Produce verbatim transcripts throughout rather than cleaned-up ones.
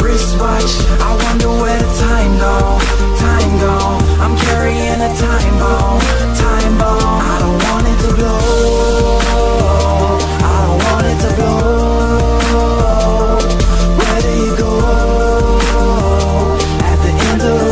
wristwatch, I wonder where the time go, time go. I'm carrying a time bomb, time bomb. I don't want it to blow, I don't want it to blow. Where do you go at the end of the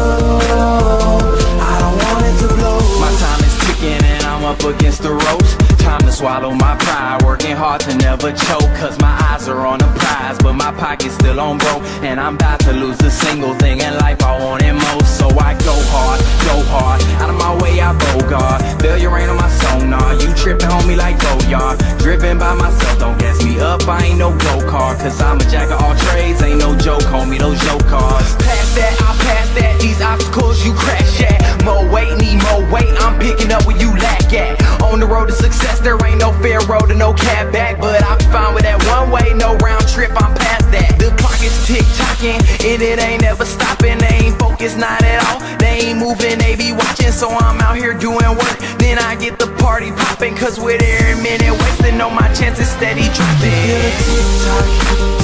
road? I don't want it to blow. My time is ticking and I'm up against the ropes. Time to swallow my pride, working hard to never choke, cause my eyes are on the prize, but my pocket's still on broke, and I'm about to lose the single thing in life I wanted most. So I go hard, go hard, out of my way I bogart. Failure ain't on my sonar, you tripping homie like Goyard. Driven by myself, don't gas me up, I ain't no go-kart, cause I'm a jack of all trades, ain't no joke homie, those joke cards. Pass that, I'll pass that, these obstacles you crash at. More weight, need more weight, I'm picking up where you lack at. On the road to success, there ain't no fair road and no cab back, but I'm fine with that one way, no round trip, I'm past that. The pocket's tick-tocking, and it ain't never stopping. They ain't focused, not at all, they ain't moving, they be watching. So I'm out here doing work, then I get the party popping, cause with every minute wasting, on my chances steady dropping. Feel the tick-tock,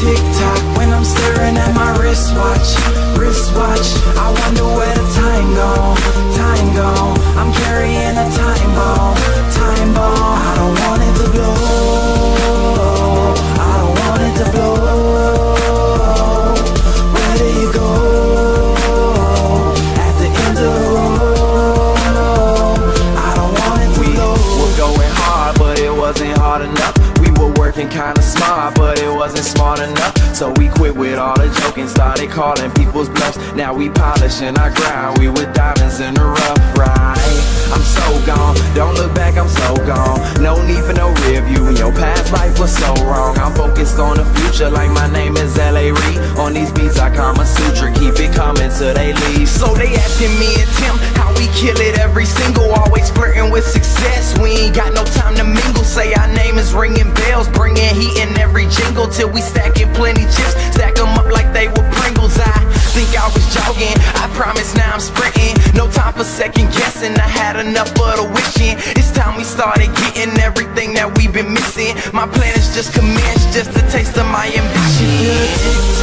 tick-tock, when I'm staring at my wristwatch, wristwatch. I wonder where the time go, time go. I'm carrying a time bomb, time bomb. I don't want it to blow, I don't want it to blow. Where do you go at the end of the road? I don't want it to we blow. We were going hard, but it wasn't hard enough. We were working kinda smart, but it wasn't smart enough. So we quit with all the joking, started calling people's bluffs. Now we polishing our grind, we were diamonds in the rough, right? I'm so gone, don't look back, I'm so gone. No need for no rear view, your past life was so wrong. I'm focused on the future like my name is L A Reid. On these beats I Kama Sutra, keep it coming till they leave. So they asking me and Tim how we kill it every single. Always flirting with success, we ain't got no time to mingle. Say our name is ringing bells, bringing heat in every jingle. Till we stacking plenty chips, stack them up like they were Pringles. I think I was jogging, I promise now I'm sprinting. No time for second guessing, I had a enough of the wishing. It's time we started getting everything that we've been missing. My plan is just commenced, just a taste of my ambition.